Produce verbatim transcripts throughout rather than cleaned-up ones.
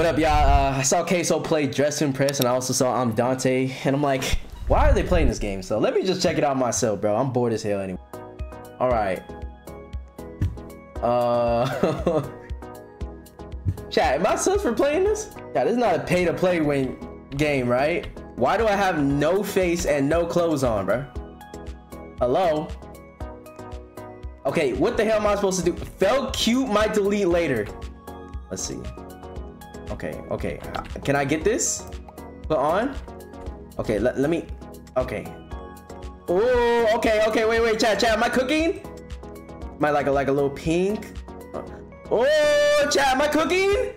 What up, y'all? Uh, I saw K S O play Dress to Impress, and I also saw I'm Dante, and I'm like, why are they playing this game? So let me just check it out myself, bro. I'm bored as hell anyway. All right. Uh, chat, am I sus for playing this? Yeah, this is not a pay-to-play win game, right? Why do I have no face and no clothes on, bro? Hello? Okay, what the hell am I supposed to do? Felt cute, might delete later. Let's see. Okay, okay. Can I get this? Put on? Okay, let, let me... Okay. Oh, okay, okay. Wait, wait, chat, chat. Am I cooking? Am I like a, like a little pink? Oh, chat, am I cooking?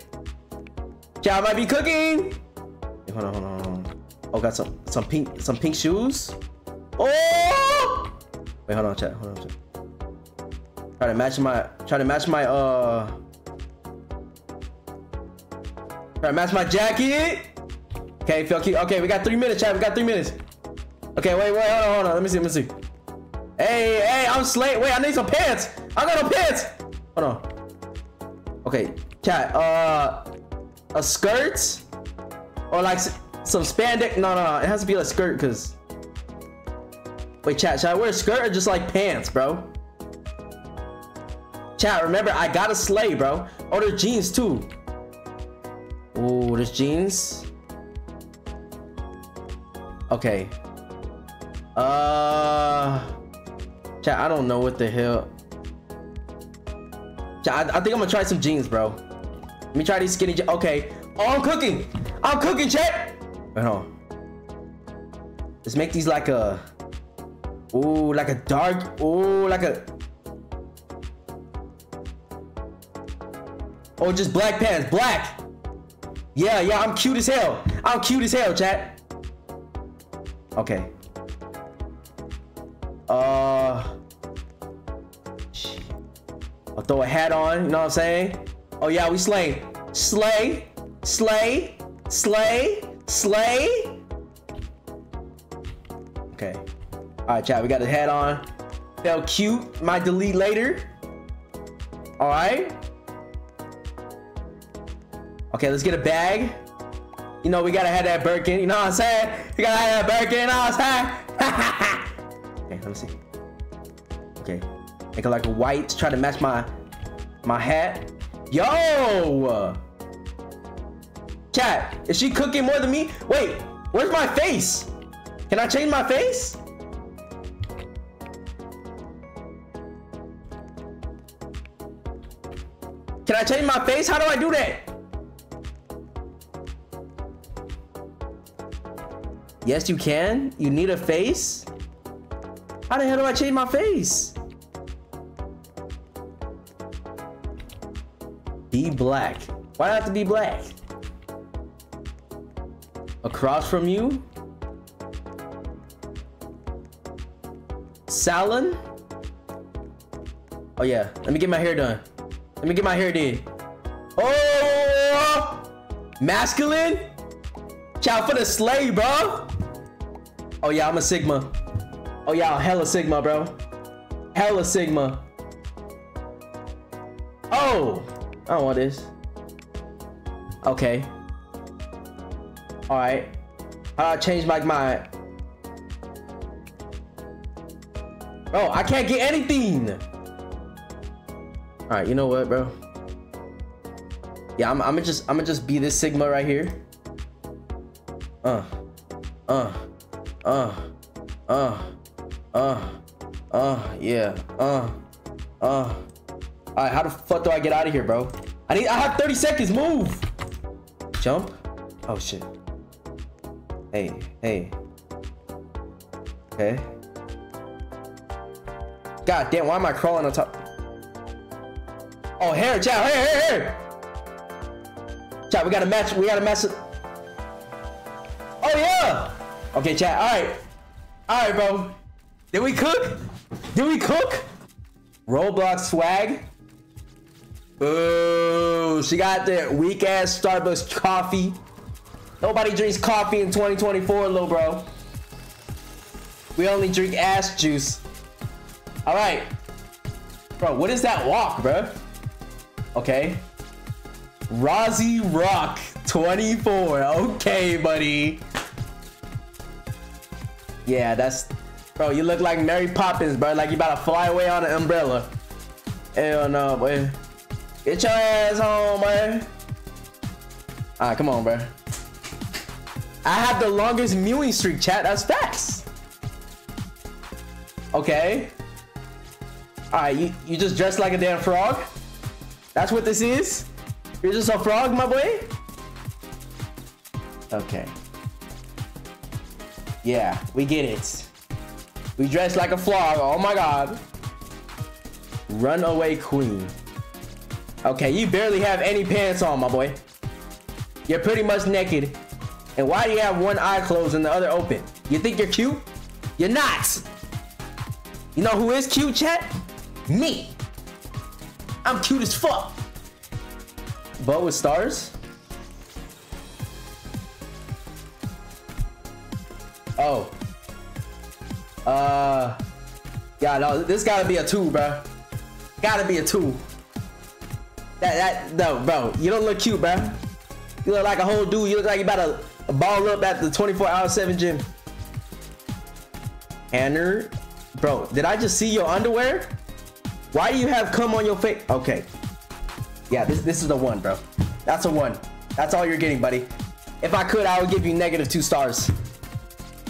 Chat, I might be cooking. Hold on, hold on, hold on. Oh, got some, some, pink, some pink shoes. Oh! Wait, hold on, chat. Hold on, chat. Try to match my... Try to match my, uh... All right, match my jacket. Okay, feel cute. Okay, we got three minutes, chat. We got three minutes. Okay, wait, wait, hold on, hold on. Let me see, let me see. Hey, hey, I'm slate. Wait, I need some pants. I got no pants. Hold on. Okay, chat. Uh, a skirt or like some spandex? No, no, no. It has to be a skirt, cause. Wait, chat. Should I wear a skirt or just like pants, bro? Chat. Remember, I got a slay, bro. Oh, there's jeans too. Oh, there's jeans. Okay. Uh, chat, I don't know what the hell. Chat, I, I think I'm gonna try some jeans, bro. Let me try these skinny jeans. Okay. Oh, I'm cooking. I'm cooking, chat. Wait, hold on. Let's make these like a. Ooh, like a dark. Ooh, like a. Oh, just black pants. Black. Yeah, yeah, I'm cute as hell. I'm cute as hell, chat. Okay. Uh. I'll throw a hat on, you know what I'm saying? Oh, yeah, we slay. Slay. Slay. Slay. Slay. Okay. All right, chat, we got the hat on. Felt cute. Might delete later. All right. Okay, let's get a bag. You know, we gotta have that Birkin. You know what I'm saying? We gotta have that Birkin. You know what I'm saying? Okay, let me see. Okay. Make it like a white. Try to match my my hat. Yo! Chat, is she cooking more than me? Wait, where's my face? Can I change my face? Can I change my face? How do I do that? Yes, you can. You need a face. How the hell do I change my face? Be black. Why do I have to be black? Across from you? Salon? Oh, yeah. Let me get my hair done. Let me get my hair did. Oh! Masculine? Chat for the slay, bro. Oh, yeah, I'm a Sigma. Oh, yeah, hella Sigma, bro. Hella Sigma. Oh, I don't want this. Okay. All right. How do I change my mind? Bro, I can't get anything. All right, you know what, bro? Yeah, I'm, I'm gonna just, I'm gonna just be this Sigma right here. Uh, uh, uh, uh, uh, uh, yeah, uh, uh. All right, how the fuck do I get out of here, bro? I need, I have thirty seconds, move! Jump? Oh, shit. Hey, hey. Okay. God damn, why am I crawling on top? Oh, hair, chat, hair, hair, hair! Chat, we gotta match, we gotta match it. Oh, yeah. Okay, chat. All right. All right, bro. Did we cook? Did we cook? Roblox swag. Ooh, she got that weak-ass Starbucks coffee. Nobody drinks coffee in twenty twenty-four, little bro. We only drink ass juice. All right. Bro, what is that walk, bro? Okay. Rozzy Rock. twenty-four. Okay, buddy. Yeah, that's... Bro, you look like Mary Poppins, bro. Like you about to fly away on an umbrella. Hell no, boy. Get your ass home, man. Alright, come on, bro. I have the longest mewing streak, chat. That's facts. Okay. Alright, you, you just dressed like a damn frog? That's what this is? You're just a frog, my boy? Okay. Yeah, we get it. We dressed like a frog. Oh my god. Runaway queen. Okay, you barely have any pants on, my boy. You're pretty much naked. And why do you have one eye closed and the other open? You think you're cute? You're not. You know who is cute, chat? Me. I'm cute as fuck. But with stars? Oh. Uh, yeah, no, this gotta be a two, bro. Gotta be a two. That, that, no, bro, you don't look cute, bro. You look like a whole dude. You look like you about to ball up at the twenty-four hour seven gym. Anner, bro, did I just see your underwear? Why do you have cum on your face? Okay. Yeah, this, this is a one, bro. That's a one. That's all you're getting, buddy. If I could, I would give you negative two stars.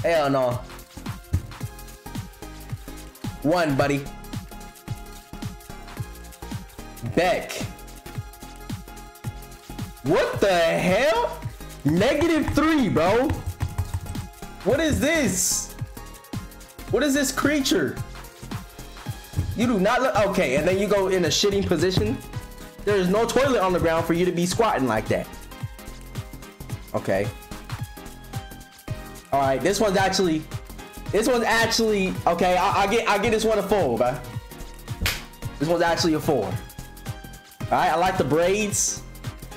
Hell no. One, buddy. Beck. What the hell? Negative three, bro. What is this? What is this creature? You do not look okay, and then you go in a shitting position. There is no toilet on the ground for you to be squatting like that. Okay. All right, this one's actually. This one's actually okay. I, I get, I get this one a four, bro. This one's actually a four. All right, I like the braids.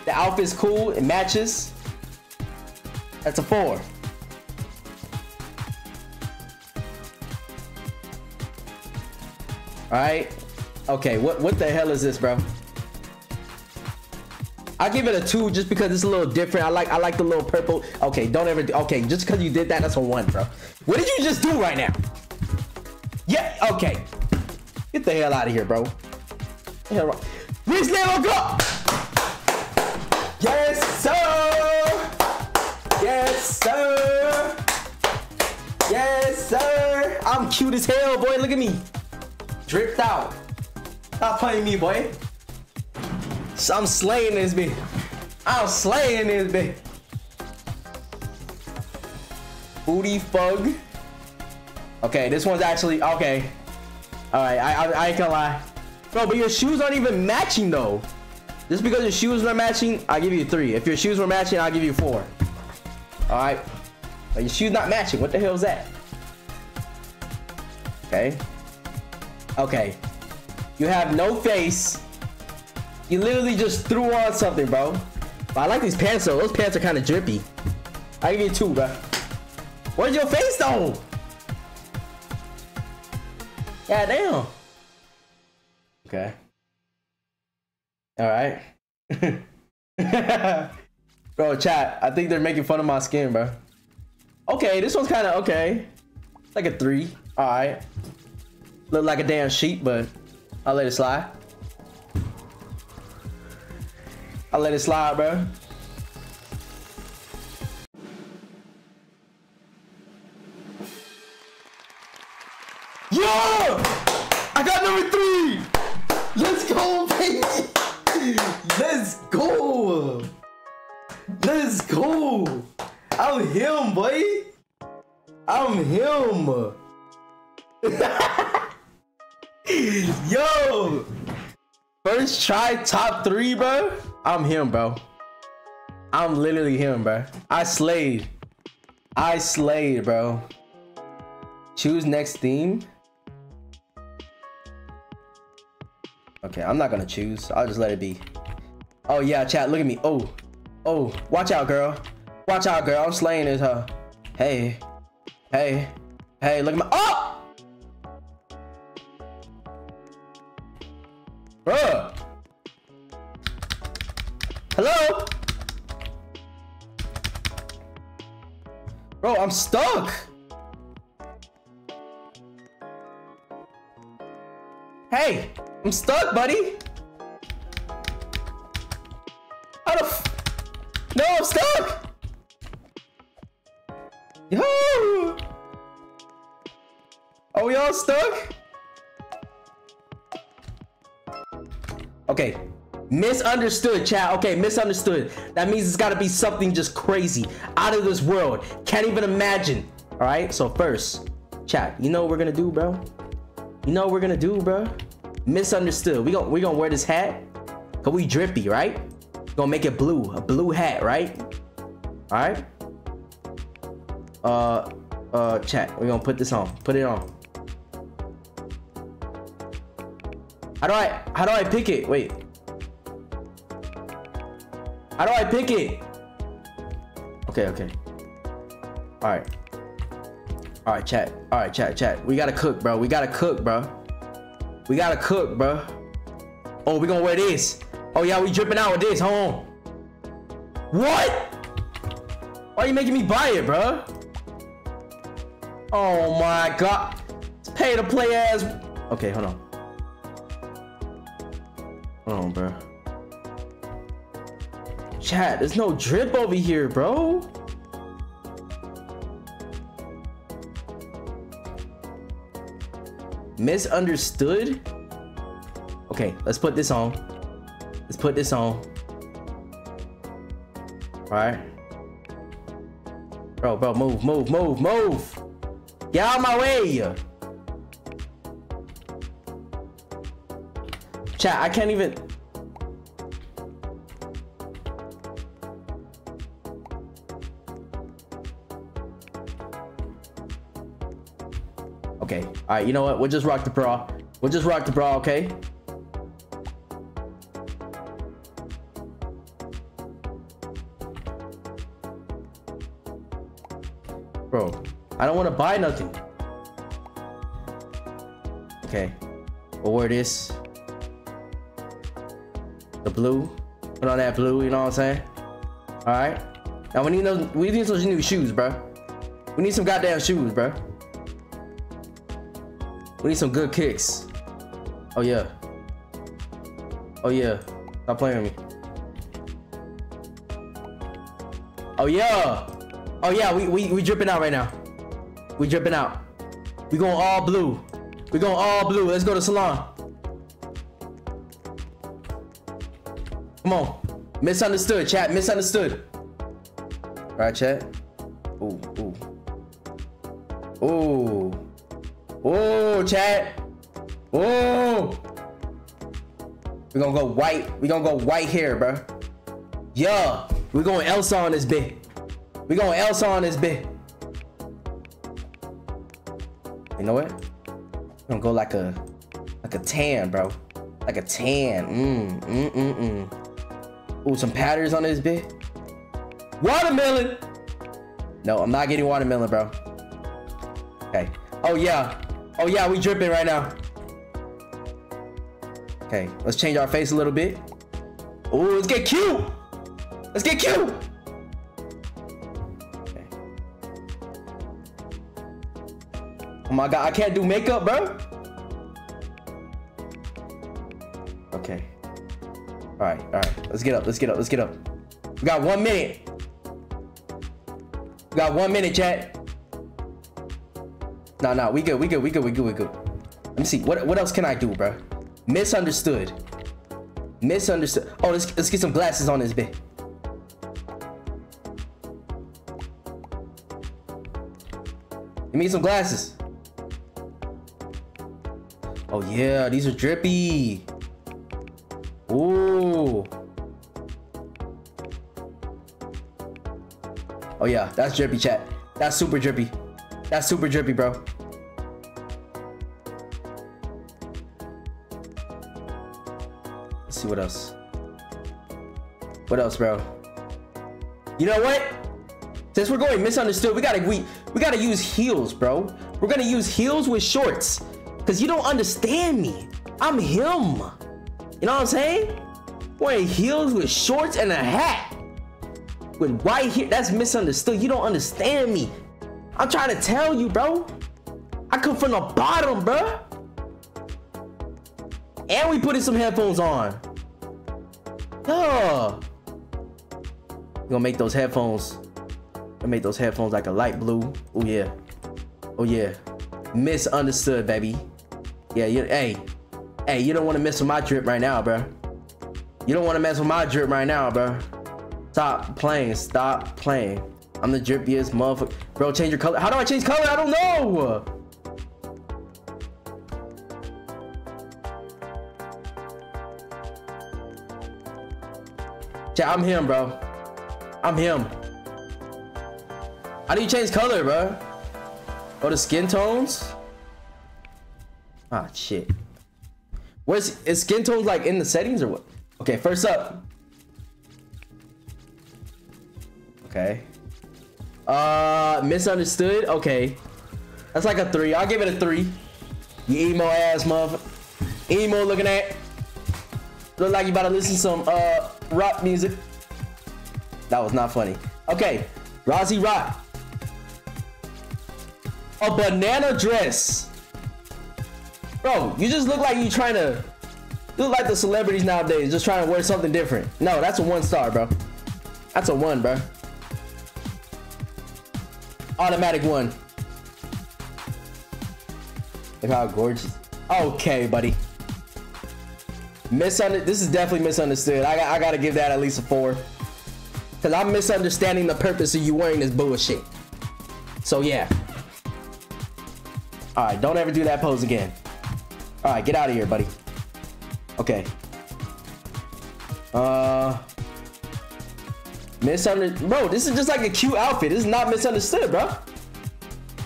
The outfit's cool. It matches. That's a four. All right. Okay. What, what the hell is this, bro? I give it a two just because it's a little different. I like I like the little purple. Okay, don't ever do, okay, just because you did that, that's a one, bro. What did you just do right now? Yeah, okay. Get the hell out of here, bro. Please let go. Yes, sir. Yes, sir. Yes, sir. I'm cute as hell, boy. Look at me. Dripped out. Stop playing me, boy. So I'm slaying this bitch. I'm slaying this bitch. Booty fug. Okay, this one's actually okay. All right, I, I I ain't gonna lie, bro. But your shoes aren't even matching though. Just because your shoes are matching, I'll give you three. If your shoes were matching, I'll give you four. All right, but your shoes not matching. What the hell is that? Okay. Okay. You have no face. You literally just threw on something, bro. But I like these pants though. Those pants are kind of drippy. I give you two, bro. Where's your face though? God damn. Okay. All right. Bro, chat. I think they're making fun of my skin, bro. Okay, this one's kind of okay. Like a three. All right. Look like a damn sheep, but I'll let it slide. I let it slide, bro. Yo! I got number three! Let's go, baby! Let's go! Let's go! I'm him, boy! I'm him! Yo! First try, top three, bro. I'm him, bro. I'm literally him, bro. I slayed. I slayed, bro. Choose next theme. Okay, I'm not gonna choose. I'll just let it be. Oh yeah, chat, look at me. Oh, oh, watch out, girl. Watch out, girl. I'm slaying this, huh? Hey, hey, hey, look at my, oh! Bruh. Hello? Bro, I'm stuck. Hey, I'm stuck, buddy. How the f- No, I'm stuck. Yo. Are we all stuck? Okay. Misunderstood, chat. Okay, misunderstood. That means it's gotta be something just crazy. Out of this world. Can't even imagine. Alright, so first, chat, you know what we're gonna do, bro? You know what we're gonna do, bro? Misunderstood. We gon' we gonna wear this hat. Cause we drippy, right? We're gonna make it blue. A blue hat, right? Alright. Uh uh chat, we're gonna put this on. Put it on. How do I how do I pick it? Wait. How do I pick it? Okay, okay. All right. All right, chat. All right, chat, chat. We gotta cook, bro. We gotta cook, bro. We gotta cook, bro. Oh, we gonna wear this. Oh, yeah, we dripping out with this. Hold on. What? Why are you making me buy it, bro? Oh, my God. It's pay to play ass. Okay, hold on. Hold on, bro. Chat, there's no drip over here, bro. Misunderstood? Okay, let's put this on. Let's put this on. All right. Bro, bro, move, move, move, move. Get out of my way. Chat, I can't even... Okay. All right. You know what? We'll just rock the bra. We'll just rock the bra. Okay. Bro, I don't want to buy nothing. Okay. We'll wear this. The blue. Put on that blue. You know what I'm saying? All right. Now we need those. We need those new shoes, bro. We need some goddamn shoes, bro. We need some good kicks. Oh yeah. Oh yeah. Stop playing with me. Oh yeah. Oh yeah. We we we dripping out right now. We dripping out. We going all blue. We going all blue. Let's go to salon. Come on. Misunderstood, chat. Misunderstood. All right, chat. Ooh ooh ooh. Oh, chat. Oh. We're gonna go white. We're gonna go white hair, bro. Yeah. We're going Elsa on this bit. We're going Elsa on this bit. You know what? We're gonna go like a like a tan, bro. Like a tan. Mm, mm, mm, mm. Ooh, some patterns on this bit. Watermelon. No, I'm not getting watermelon, bro. Okay. Oh, yeah. Oh, yeah, we dripping right now. Okay, let's change our face a little bit. Oh, let's get cute. Let's get cute. Okay. Oh, my God, I can't do makeup, bro. Okay. All right, all right. Let's get up. Let's get up. Let's get up. We got one minute. We got one minute, chat. No, no, we good, we good, we good, we good, we good. Let me see. What what else can I do, bro? Misunderstood. Misunderstood. Oh, let's let's get some glasses on this bit. Let me get some glasses. Oh yeah, these are drippy. Ooh. Oh yeah, that's drippy, chat. That's super drippy. That's super drippy, bro. Let's see what else. What else, bro? You know what? Since we're going misunderstood, we gotta we we gotta use heels, bro. We're gonna use heels with shorts. Cause you don't understand me. I'm him. You know what I'm saying? Wearing heels with shorts and a hat. With white hair. That's misunderstood. You don't understand me. I'm trying to tell you, bro. I come from the bottom, bro. And we putting some headphones on. Duh. We're gonna make those headphones. I make those headphones like a light blue. Oh yeah. Oh yeah. Misunderstood, baby. Yeah, you hey. Hey, you don't wanna mess with my drip right now, bro. You don't wanna mess with my drip right now, bro. Stop playing. Stop playing. I'm the drippiest motherfucker. Bro, change your color. How do I change color? I don't know. Chat, I'm him, bro. I'm him. How do you change color, bro? Go to skin tones. Ah, shit. Where's is skin tones like in the settings or what? Okay, first up. Okay. Uh, misunderstood. Okay, that's like a three. I'll give it a three. You emo ass motherfucker. Emo looking at. Look like you about to listen to some uh rock music. That was not funny. Okay, Rozzy Rock. A banana dress. Bro, you just look like you trying to. You look like the celebrities nowadays, just trying to wear something different. No, that's a one star, bro. That's a one, bro. Automatic one. Look how gorgeous. Okay, buddy. Misunder this is definitely misunderstood. I got I gotta give that at least a four. Cause I'm misunderstanding the purpose of you wearing this bullshit. So yeah. Alright, don't ever do that pose again. Alright, get out of here, buddy. Okay. Uh Misunderstood, bro. This is just like a cute outfit. This is not misunderstood, bro.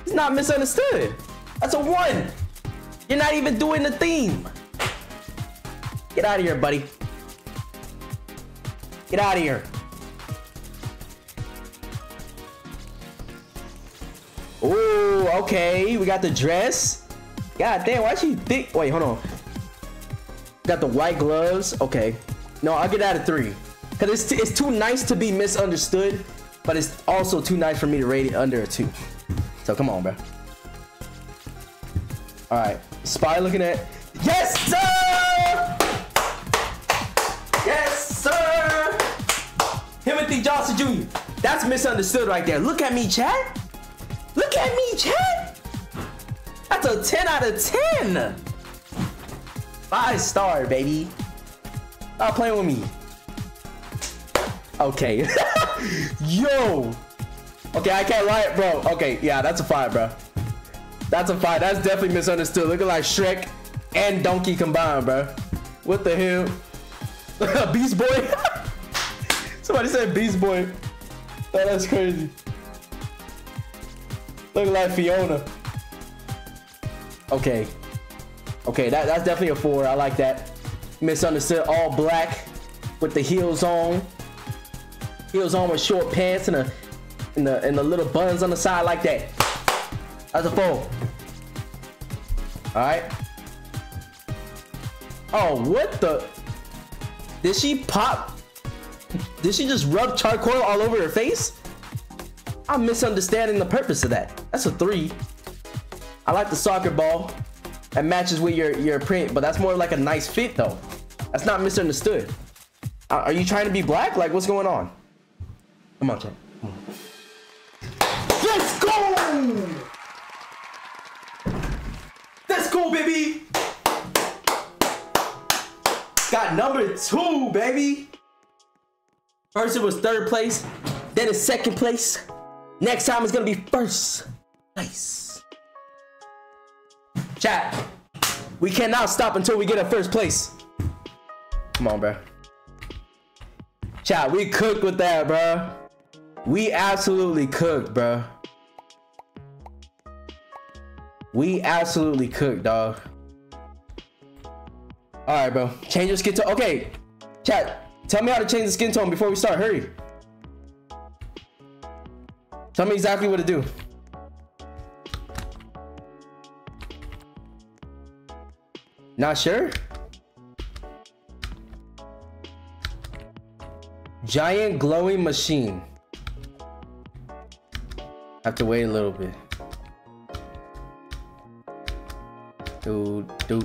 It's not misunderstood. That's a one. You're not even doing the theme. Get out of here, buddy. Get out of here. Ooh, okay. We got the dress. God damn, why she thick? Wait, hold on. Got the white gloves. Okay. No, I'll get out of three. Because it's, it's too nice to be misunderstood, but it's also too nice for me to rate it under a two. So come on, bro. All right. Spy looking at... Yes, sir! Yes, sir! Timothy Johnson Junior That's misunderstood right there. Look at me, chat. Look at me, chat. That's a ten out of ten. Five star, baby. Stop playing with me. Okay. Yo. Okay, I can't lie, bro. Okay, yeah, that's a five, bro. That's a five. That's definitely misunderstood. Looking like Shrek and Donkey combined, bro. What the hell? Beast Boy? Somebody said Beast Boy. Oh, that's crazy. Looking like Fiona. Okay. Okay, that, that's definitely a four. I like that. Misunderstood. All black with the heels on. He was on with short pants and a and the and the little buns on the side like that. That's a four. Alright. Oh, what the? Did she pop? Did she just rub charcoal all over her face? I'm misunderstanding the purpose of that. That's a three. I like the soccer ball. That matches with your, your print, but that's more like a nice fit though. That's not misunderstood. Are you trying to be black? Like, what's going on? Come on, chat. Come on. Let's go! Let's go, baby! Got number two, baby! First it was third place, then it's second place. Next time it's gonna be first place. Chat, we cannot stop until we get a first place. Come on, bro. Chat, we cooked with that, bro. We absolutely cooked, bro. We absolutely cooked, dog. Alright, bro. Change your skin tone. Okay. Chat, tell me how to change the skin tone before we start. Hurry. Tell me exactly what to do. Not sure? Giant glowing machine. Have to wait a little bit. Do, do,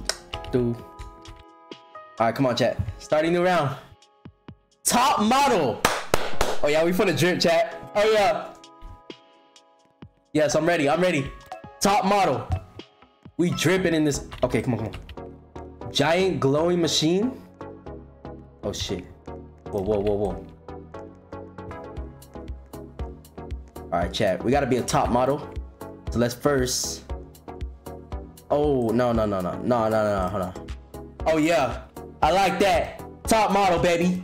do. All right, come on, chat. Starting new round. Top model. Oh yeah, we for the drip, chat. Oh yeah. Yes, I'm ready. I'm ready. Top model. We dripping in this. Okay, come on, come on. Giant glowing machine. Oh shit. Whoa, whoa, whoa, whoa. All right, chat. We gotta be a top model. So let's first. Oh no, no, no, no, no, no, no, no, hold on. Oh yeah, I like that. Top model, baby.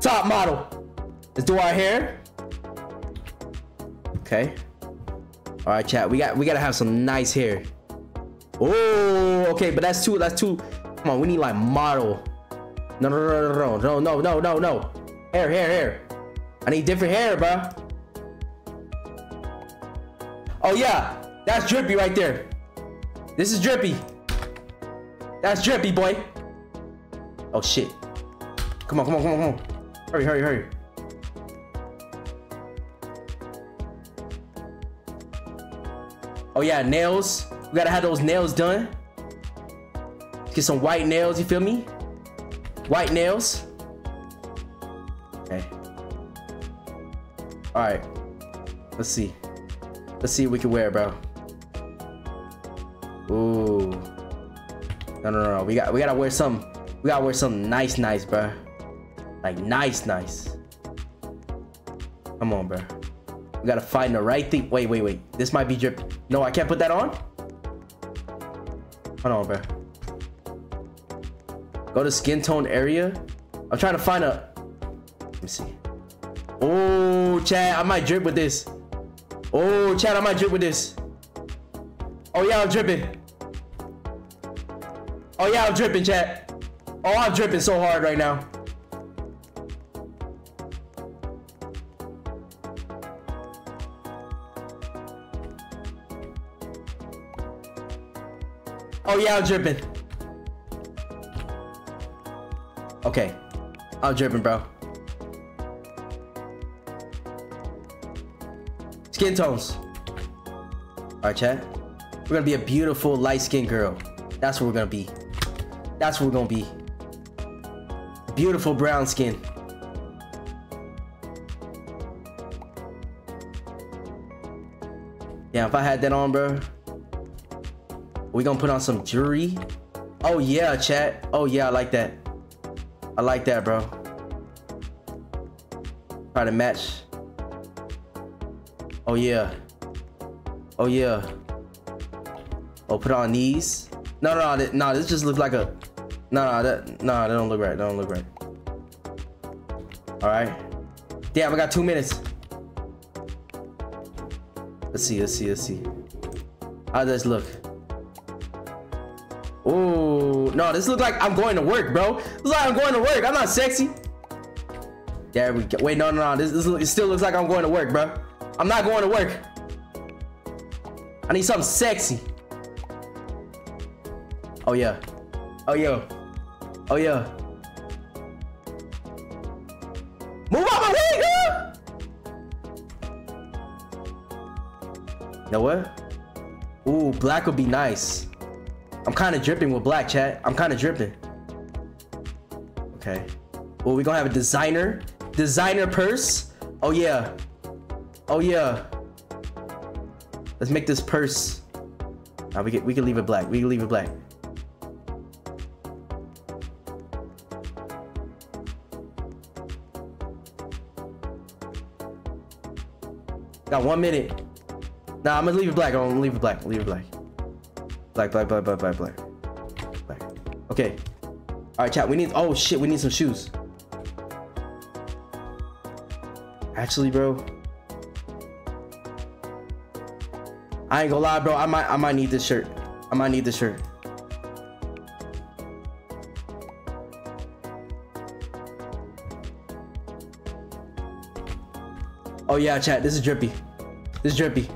Top model. Let's do our hair. Okay. All right, chat. We got we gotta have some nice hair. Oh, okay, but that's too. That's too. Come on, we need like model. No, no, no, no, no, no, no, no, no. Hair, hair, hair. I need different hair, bro. Oh yeah, that's drippy right there. This is drippy. That's drippy, boy. Oh shit. Come on, come on, come on, come on. Hurry, hurry, hurry. Oh yeah, nails. We gotta have those nails done. Get some white nails, you feel me? White nails. Okay. Alright. Let's see. Let's see what we can wear, bro. Ooh. No, no, no, no. We got we gotta wear some. We gotta wear something nice, nice, bro. Like nice, nice. Come on, bro. We gotta find the right thing. Wait, wait, wait. This might be drip. No, I can't put that on. Hold on, bro. Go to skin tone area. I'm trying to find a. Let me see. Oh, chat. I might drip with this. Oh, chat. I might drip with this. Oh yeah, I'm dripping. Oh yeah, I'm dripping, chat. Oh, I'm dripping so hard right now. Oh yeah, I'm dripping. Okay, I'm dripping, bro. Skin tones. All right, chat. We're gonna be a beautiful light-skinned girl. That's what we're gonna be. That's what we're gonna be. Beautiful brown skin. Yeah, if I had that on, bro. We're gonna put on some jewelry. Oh yeah, chat. Oh yeah, I like that. I like that, bro. Try to match. Oh yeah. Oh yeah. Oh, put on these. No, no, no, no, this just looks like a. No, no, that, no, that don't look right. That don't look right. All right. Damn, I got two minutes. Let's see, let's see, let's see. How does this look? Oh, no, this looks like I'm going to work, bro. This looks like I'm going to work. I'm not sexy. There we go. Wait, no, no, no. This, this it still looks like I'm going to work, bro. I'm not going to work. I need something sexy. Oh yeah. Oh yeah. Oh yeah. Move out my way, girl! You know what? Ooh, black would be nice. I'm kind of dripping with black, chat. I'm kind of dripping. Okay. Well, we're gonna have a designer. Designer purse. Oh yeah. Oh yeah. Let's make this purse. Now we can we can leave it black. We can leave it black. Got one minute. Nah, I'm gonna leave it black. I'm gonna leave it black. Leave it black. Black, black, black, black, black, black. Black. Okay. All right, chat. We need. Oh shit, we need some shoes. Actually, bro. I ain't gonna lie, bro. I might, I might need this shirt. I might need this shirt. Oh yeah, chat. This is drippy. This is drippy.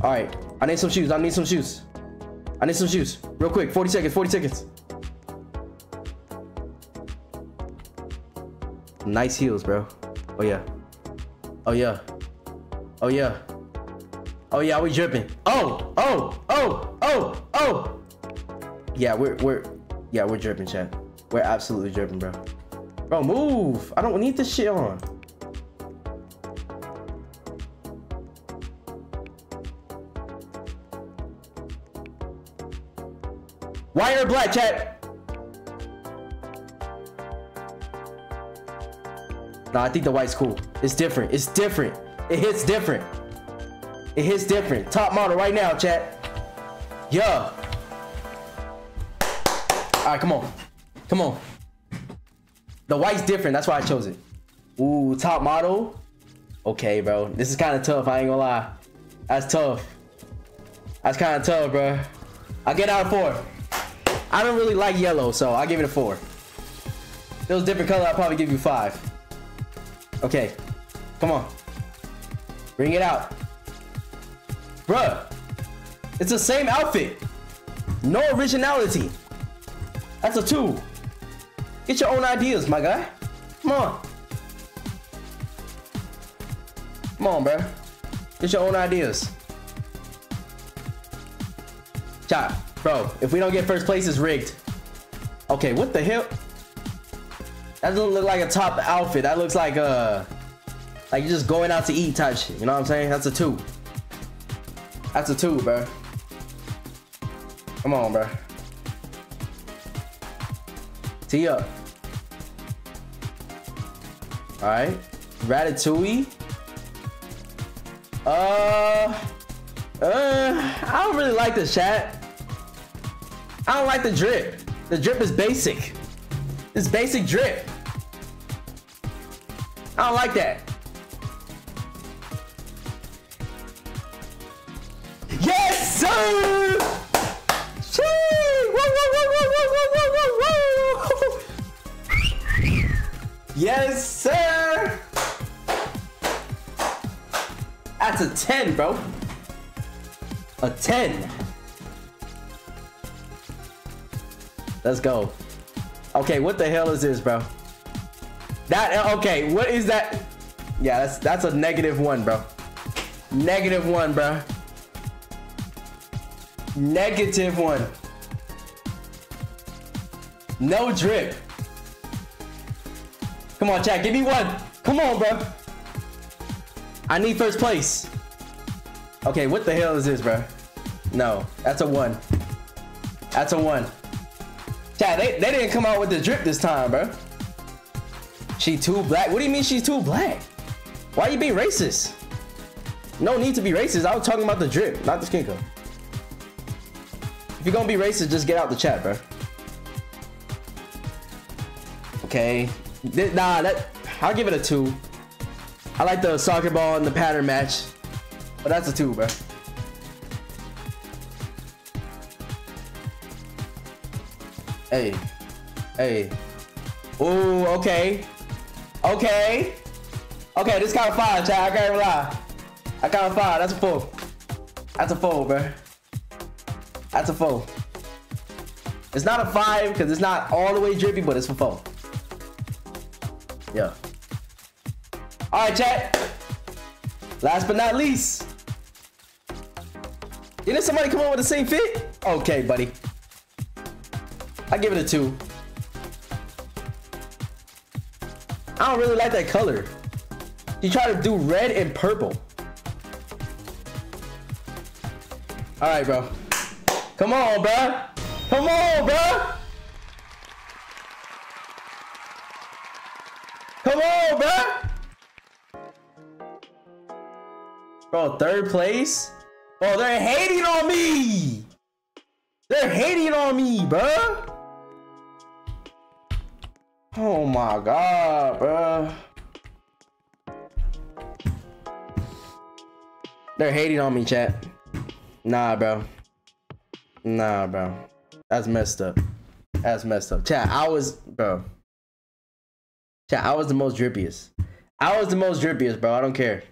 All right. I need some shoes. I need some shoes. I need some shoes. Real quick. forty seconds. forty seconds. Nice heels, bro. Oh, yeah. Oh, yeah. Oh, yeah. Oh, yeah. We dripping. Oh, oh, oh, oh, oh. Yeah, we're, we're, yeah, we're dripping, chat. We're absolutely dripping, bro. Bro, move. I don't need this shit on. White or black, chat? Nah, I think the white's cool. It's different. It's different. It hits different. It hits different. Top model right now, chat. Yeah. All right, come on. Come on. The white's different. That's why I chose it. Ooh, top model. Okay, bro. This is kind of tough. I ain't gonna lie. That's tough. That's kind of tough, bro. I'll get out of four. I don't really like yellow, so I'll give it a four. If it was a different color, I'll probably give you five. Okay. Come on. Bring it out. Bruh. It's the same outfit. No originality. That's a two. Get your own ideas, my guy. Come on. Come on, bro. Get your own ideas. Chop. Bro, if we don't get first place, it's rigged. Okay, what the hell? That doesn't look like a top outfit. That looks like uh like you're just going out to eat type shit. You know what I'm saying? That's a two. That's a two, bro. Come on, bro. Tee up. All right, Ratatouille. Uh, uh, I don't really like this, chat. I don't like the drip. The drip is basic. It's basic drip. I don't like that. Yes, sir. Yes, sir. That's a ten, bro. A ten. Let's go. Okay, what the hell is this, bro? That okay? What is that? Yeah, that's that's a negative one, bro. Negative one, bro. Negative one. No drip. Come on, chat. Give me one. Come on, bro. I need first place. Okay, what the hell is this, bro? No, that's a one. That's a one. Chat, they, they didn't come out with the drip this time, bro. She too black. What do you mean she's too black? Why you being racist? No need to be racist. I was talking about the drip, not the skin color. If you're gonna be racist, just get out the chat, bro. Okay. Nah, that I'll give it a two. I like the soccer ball and the pattern match, but that's a two, bro. Hey, hey. Ooh, okay, okay, okay. This kind of five, chat. I can't even lie. I count five. That's a four. That's a four, bro. That's a four. It's not a five because it's not all the way drippy, but it's a four. Yeah. All right, chat. Last but not least, didn't somebody come up with the same fit? Okay, buddy. I give it a two. I don't really like that color. You try to do red and purple. All right, bro. Come on, bro. Come on, bro. Come on, bro. Bro, third place? Oh, they're hating on me. They're hating on me, bro. Oh my god, bro. They're hating on me, chat. Nah, bro. Nah, bro. That's messed up. That's messed up. Chat, I was, bro. Chat, I was the most drippiest. I was the most drippiest, bro. I don't care.